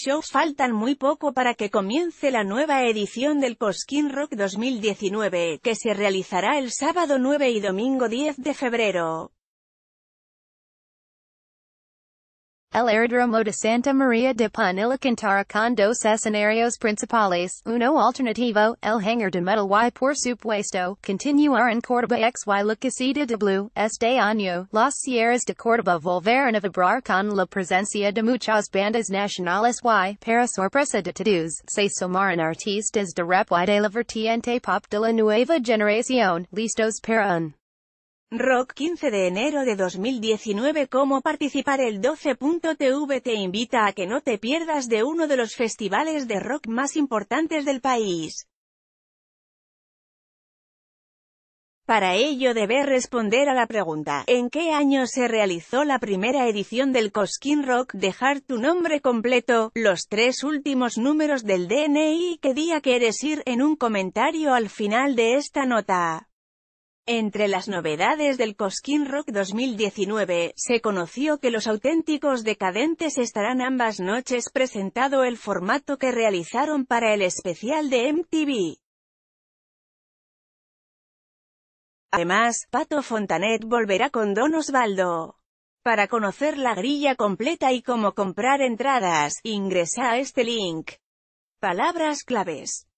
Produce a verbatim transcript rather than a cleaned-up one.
shows faltan muy poco para que comience la nueva edición del Cosquín Rock dos mil diecinueve, que se realizará el sábado nueve y domingo diez de febrero. El aeródromo de Santa María de Punilla contará con dos escenarios principales, uno alternativo, el hangar de metal y por supuesto, continuará en Córdoba X y la casita de Blue. Este año, las sierras de Córdoba volverán a vibrar con la presencia de muchas bandas nacionales y, para sorpresa de todos, se sumarán artistas de rap y de la vertiente pop de la nueva generación, listos para un Rock quince de enero de dos mil diecinueve. Cómo participar. El doce punto T V te invita a que no te pierdas de uno de los festivales de rock más importantes del país. Para ello debes responder a la pregunta, ¿en qué año se realizó la primera edición del Cosquín Rock? Dejar tu nombre completo, los tres últimos números del D N I y qué día quieres ir en un comentario al final de esta nota. Entre las novedades del Cosquín Rock dos mil diecinueve, se conoció que Los Auténticos Decadentes estarán ambas noches presentando el formato que realizaron para el especial de M T V. Además, Pato Fontanet volverá con Don Osvaldo. Para conocer la grilla completa y cómo comprar entradas, ingresa a este link. Palabras claves.